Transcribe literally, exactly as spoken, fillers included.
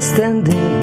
standing.